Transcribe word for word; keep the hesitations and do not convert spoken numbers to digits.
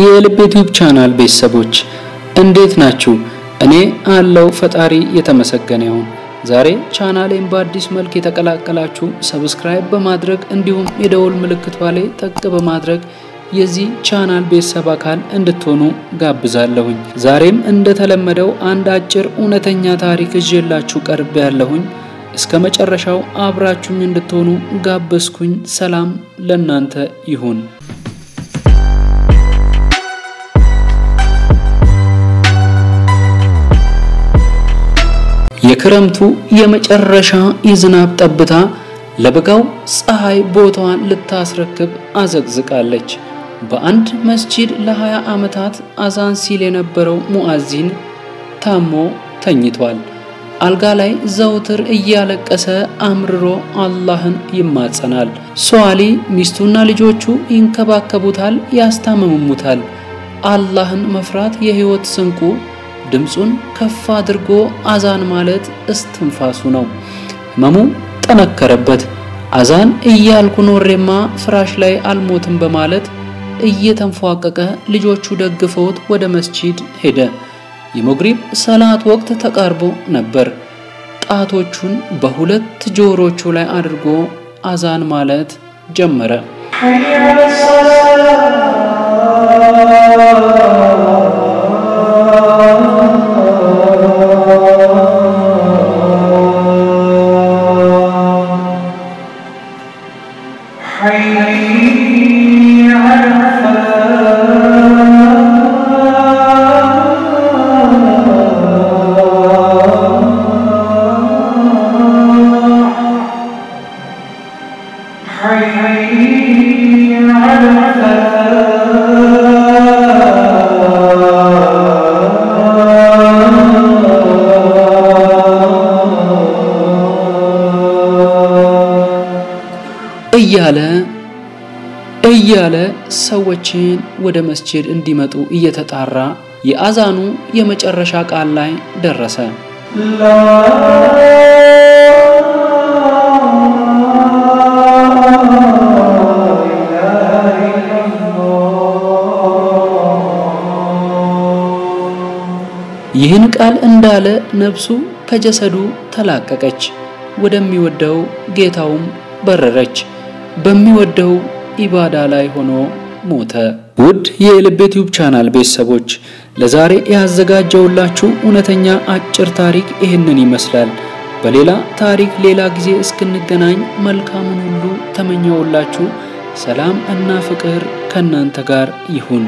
የልብ ዩቲዩብ ቻናል ቤተሰቦች እንዴት ናችሁ? እኔ አለው ፈጣሪ የተመሰገነ ይሁን። ዛሬ ቻናሌን በአዲስ መልክ የተቀላቀላችሁ ሰብስክራይብ በማድረግ እንዲሁም የደውል ምልክቷን ላይ ተክ በማድረግ የዚህ ቻናል ቤተሰብ አካል እንድትሆኑ ጋብዛለሁኝ። ዛሬም እንደተለመደው አንድ አጭር እውነተኛ ታሪክ ይዤላችሁ ቀርብ ያለሁኝ። እስከ መጨረሻው አብራችሁኝ እንድትሆኑ ጋብዝኩኝ። ሰላም ለናንተ ይሁን። የክረምቱ የመጨረሻ የዝናብ ጠብታ ለበጋው ፀሐይ ቦታዋን ልታስረክብ አዘግዝቃለች። በአንድ መስጂድ ለ20 አመታት አዛን ሲል የነበረው ሙአዚን ታሞ ተኝቷል። አልጋ ላይ ዘውትር እያለቀሰ አምርሮ አላህን ይማጸናል። ሷሊ ሚስቱና ልጆቹ ይንከባከቡታል፣ ያስታመሙታል። አላህን መፍራት የህይወት ስንቁ፣ ድምጹን ከፍ አድርጎ አዛን ማለት እስትንፋሱ ነው። ህመሙ ተነከረበት። አዛን እያልኩ ኖሬማ ፍራሽ ላይ አልሞትም በማለት እየተንፏቀቀ ልጆቹ ደግፈውት ወደ መስጂድ ሄደ። የመግሪብ ሰላት ወቅት ተቃርቦ ነበር። ጣቶቹን በሁለት ጆሮቹ ላይ አድርጎ አዛን ማለት ጀመረ። እያለ እያለ ሰዎችን ወደ መስጂድ እንዲመጡ እየተጣራ የአዛኑ የመጨረሻ ቃል ላይ ደረሰ። ይህን ቃል እንዳለ ነፍሱ ከጀሰዱ ተላቀቀች፣ ወደሚወደው ጌታውም በረረች። በሚወደው ኢባዳ ላይ ሆኖ ሞተ። ውድ የልብ ዩቲዩብ ቻናል ቤተሰቦች ለዛሬ ያዘጋጀውላችሁ እውነተኛ አጭር ታሪክ ይሄንን ይመስላል። በሌላ ታሪክ ሌላ ጊዜ እስክንገናኝ መልካሙን ሁሉ ተመኘውላችሁ። ሰላም እና ፍቅር ከናንተ ጋር ይሁን።